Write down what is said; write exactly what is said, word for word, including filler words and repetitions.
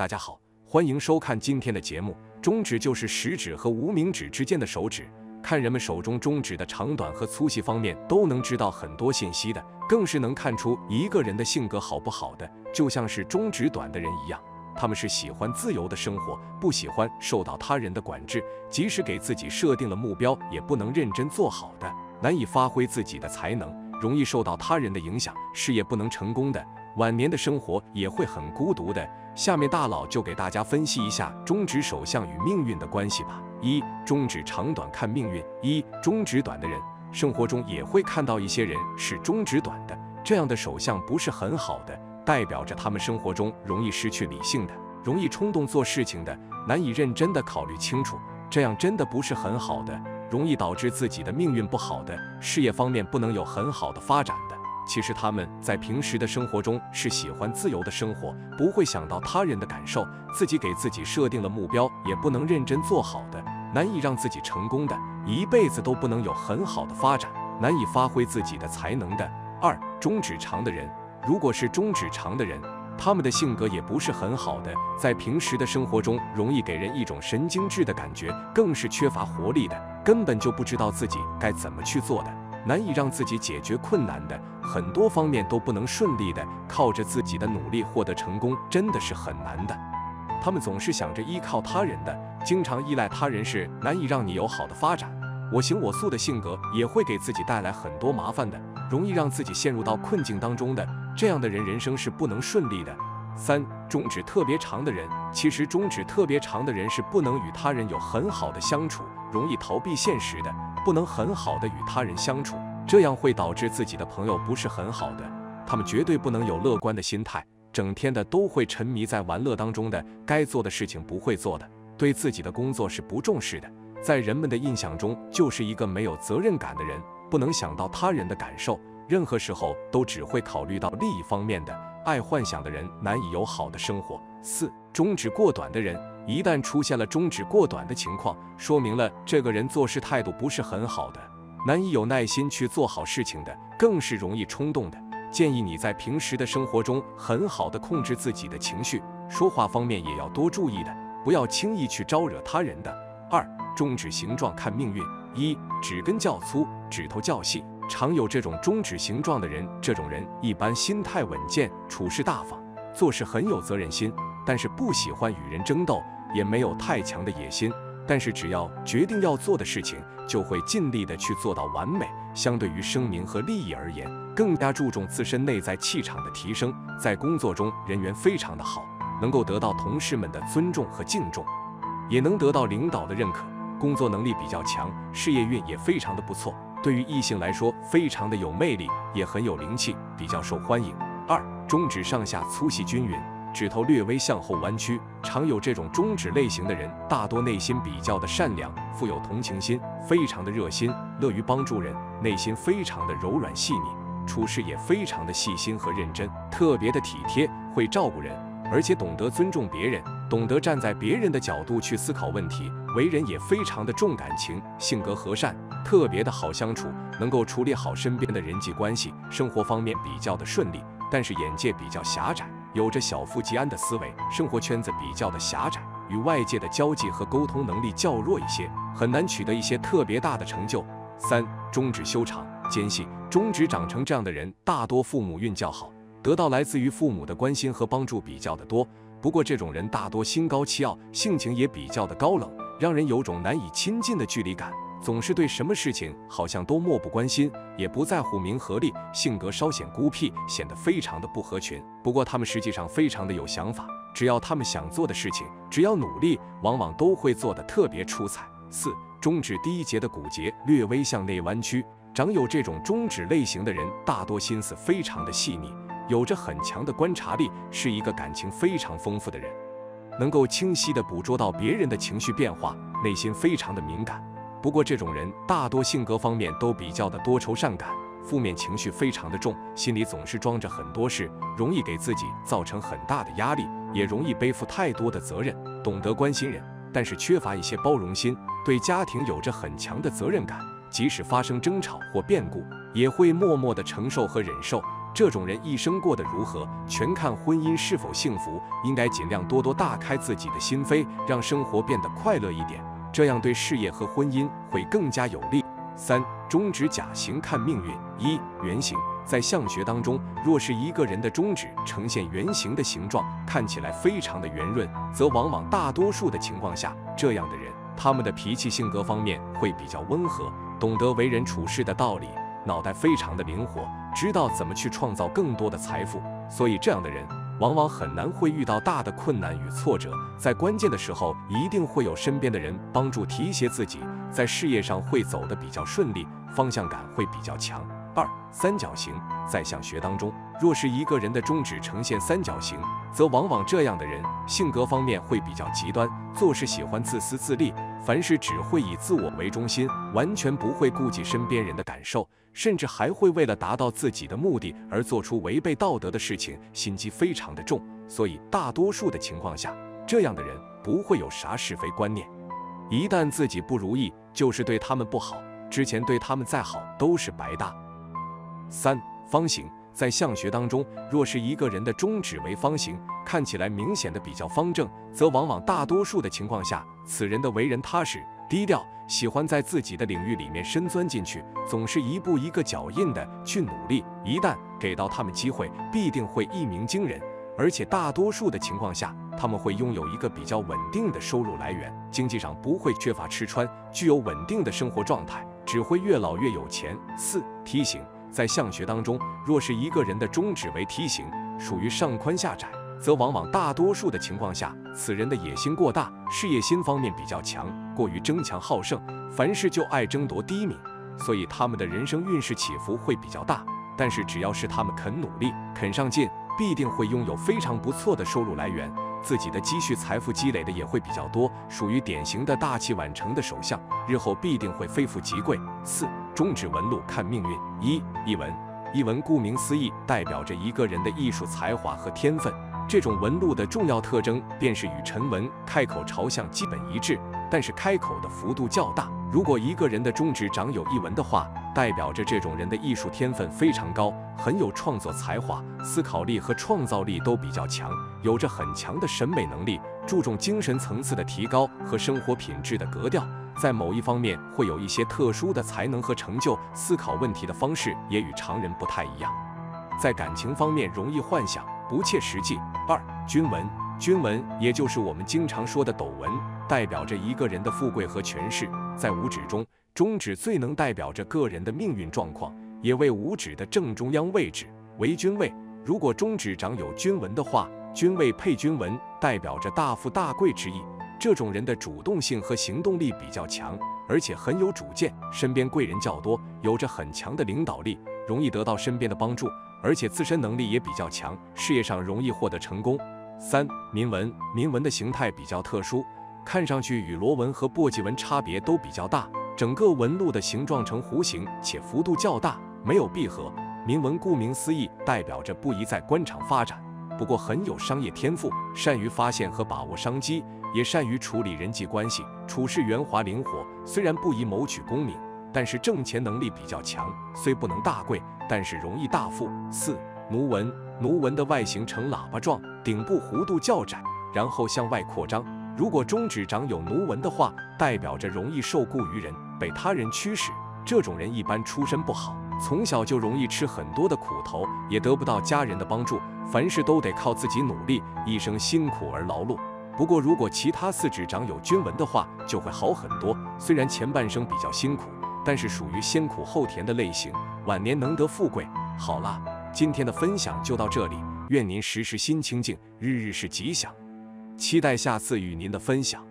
大家好，欢迎收看今天的节目。中指就是食指和无名指之间的手指，看人们手中中指的长短和粗细方面，都能知道很多信息的，更是能看出一个人的性格好不好的。就像是中指短的人一样，他们是喜欢自由的生活，不喜欢受到他人的管制，即使给自己设定了目标，也不能认真做好的，难以发挥自己的才能，容易受到他人的影响，事业不能成功的。 晚年的生活也会很孤独的。下面大佬就给大家分析一下中指手相与命运的关系吧。一、中指长短看命运。一、中指短的人，生活中也会看到一些人是中指短的，这样的手相不是很好的，代表着他们生活中容易失去理性的，容易冲动做事情的，难以认真的考虑清楚，这样真的不是很好的，容易导致自己的命运不好的，事业方面不能有很好的发展的。 其实他们在平时的生活中是喜欢自由的生活，不会想到他人的感受，自己给自己设定了目标，也不能认真做好的，难以让自己成功的，一辈子都不能有很好的发展，难以发挥自己的才能的。二、中指长的人，如果是中指长的人，他们的性格也不是很好的，在平时的生活中容易给人一种神经质的感觉，更是缺乏活力的，根本就不知道自己该怎么去做的。 难以让自己解决困难的，很多方面都不能顺利的，靠着自己的努力获得成功真的是很难的。他们总是想着依靠他人的，经常依赖他人是难以让你有好的发展。我行我素的性格也会给自己带来很多麻烦的，容易让自己陷入到困境当中的。这样的人人生是不能顺利的。三、中指特别长的人，其实中指特别长的人是不能与他人有很好的相处，容易逃避现实的。 不能很好的与他人相处，这样会导致自己的朋友不是很好的。他们绝对不能有乐观的心态，整天的都会沉迷在玩乐当中的，该做的事情不会做的，对自己的工作是不重视的，在人们的印象中就是一个没有责任感的人，不能想到他人的感受，任何时候都只会考虑到利益方面的。爱幻想的人难以有好的生活。四、中指过短的人。 一旦出现了中指过短的情况，说明了这个人做事态度不是很好的，难以有耐心去做好事情的，更是容易冲动的。建议你在平时的生活中很好的控制自己的情绪，说话方面也要多注意的，不要轻易去招惹他人的。二、中指形状看命运。一、指根较粗，指头较细，常有这种中指形状的人，这种人一般心态稳健，处事大方，做事很有责任心。 但是不喜欢与人争斗，也没有太强的野心。但是只要决定要做的事情，就会尽力的去做到完美。相对于声名和利益而言，更加注重自身内在气场的提升。在工作中，人缘非常的好，能够得到同事们的尊重和敬重，也能得到领导的认可。工作能力比较强，事业运也非常的不错。对于异性来说，非常的有魅力，也很有灵气，比较受欢迎。二、中指上下粗细均匀。 指头略微向后弯曲，常有这种中指类型的人，大多内心比较的善良，富有同情心，非常的热心，乐于帮助人，内心非常的柔软细腻，处事也非常的细心和认真，特别的体贴，会照顾人，而且懂得尊重别人，懂得站在别人的角度去思考问题，为人也非常的重感情，性格和善，特别的好相处，能够处理好身边的人际关系，生活方面比较的顺利，但是眼界比较狭窄。 有着小富即安的思维，生活圈子比较的狭窄，与外界的交际和沟通能力较弱一些，很难取得一些特别大的成就。三、中指修长尖细，中指长成这样的人，大多父母运较好，得到来自于父母的关心和帮助比较的多。不过这种人大多心高气傲，性情也比较的高冷，让人有种难以亲近的距离感，总是对什么事情好像都漠不关心，也不在乎名和利，性格稍显孤僻，显得非常的不合群。 不过他们实际上非常的有想法，只要他们想做的事情，只要努力，往往都会做得特别出彩。四、中指第一节的骨节略微向内弯曲，长有这种中指类型的人，大多心思非常的细腻，有着很强的观察力，是一个感情非常丰富的人，能够清晰的捕捉到别人的情绪变化，内心非常的敏感。不过这种人大多性格方面都比较的多愁善感。 负面情绪非常的重，心里总是装着很多事，容易给自己造成很大的压力，也容易背负太多的责任。懂得关心人，但是缺乏一些包容心，对家庭有着很强的责任感，即使发生争吵或变故，也会默默的承受和忍受，这种人一生过得如何，全看婚姻是否幸福。应该尽量多多大开自己的心扉，让生活变得快乐一点，这样对事业和婚姻会更加有利。三、中指甲型看命运。一、圆形。在相学当中，若是一个人的中指呈现圆形的形状，看起来非常的圆润，则往往大多数的情况下，这样的人他们的脾气性格方面会比较温和，懂得为人处事的道理，脑袋非常的灵活，知道怎么去创造更多的财富，所以这样的人往往很难会遇到大的困难与挫折，在关键的时候一定会有身边的人帮助提携自己，在事业上会走得比较顺利，方向感会比较强。二、三角形。在相学当中，若是一个人的中指呈现三角形，则往往这样的人性格方面会比较极端，做事喜欢自私自利，凡事只会以自我为中心，完全不会顾及身边人的感受，甚至还会为了达到自己的目的而做出违背道德的事情，心机非常的重，所以大多数的情况下，这样的人不会有啥是非观念，一旦自己不如意，就是对他们不好，之前对他们再好都是白搭。三、方形。在相学当中，若是一个人的中指为方形，看起来明显的比较方正，则往往大多数的情况下，此人的为人踏实低调，喜欢在自己的领域里面深钻进去，总是一步一个脚印的去努力，一旦给到他们机会，必定会一鸣惊人，而且大多数的情况下，他们会拥有一个比较稳定的收入来源，经济上不会缺乏吃穿，具有稳定的生活状态，只会越老越有钱。四、梯形。在相学当中，若是一个人的中指为梯形，属于上宽下窄，则往往大多数的情况下，此人的野心过大，事业心方面比较强，过于争强好胜，凡事就爱争夺第一名，所以他们的人生运势起伏会比较大，但是只要是他们肯努力肯上进，必定会拥有非常不错的收入来源，自己的积蓄财富积累的也会比较多，属于典型的大器晚成的首相，日后必定会非富即贵。四、中指纹路看命运。一、艺文。艺文顾名思义，代表着一个人的艺术才华和天分，这种纹路的重要特征便是与沉纹、开口朝向基本一致，但是开口的幅度较大。如果一个人的中指长有艺文的话，代表着这种人的艺术天分非常高，很有创作才华，思考力和创造力都比较强，有着很强的审美能力，注重精神层次的提高和生活品质的格调，在某一方面会有一些特殊的才能和成就，思考问题的方式也与常人不太一样。在感情方面容易幻想，不切实际。二、均纹。均纹也就是我们经常说的斗纹，代表着一个人的富贵和权势。在五指中，中指最能代表着个人的命运状况，也为五指的正中央位置为均位。如果中指长有均纹的话，均位配均纹，代表着大富大贵之意。这种人的主动性和行动力比较强，而且很有主见，身边贵人较多，有着很强的领导力，容易得到身边的帮助，而且自身能力也比较强，事业上容易获得成功。三、铭文。铭文的形态比较特殊，看上去与螺纹和簸箕纹差别都比较大，整个纹路的形状呈弧形，且幅度较大，没有闭合。铭文顾名思义，代表着不宜在官场发展，不过很有商业天赋，善于发现和把握商机，也善于处理人际关系，处事圆滑灵活，虽然不宜谋取功名，但是挣钱能力比较强，虽不能大贵，但是容易大富。四、奴纹。奴纹的外形呈喇叭状，顶部弧度较窄，然后向外扩张。如果中指长有奴纹的话，代表着容易受雇于人，被他人驱使，这种人一般出身不好，从小就容易吃很多的苦头，也得不到家人的帮助，凡事都得靠自己努力，一生辛苦而劳碌。不过如果其他四指长有均纹的话，就会好很多，虽然前半生比较辛苦，但是属于先苦后甜的类型，晚年能得富贵。好啦，今天的分享就到这里，愿您时时心清静，日日是吉祥，期待下次与您的分享。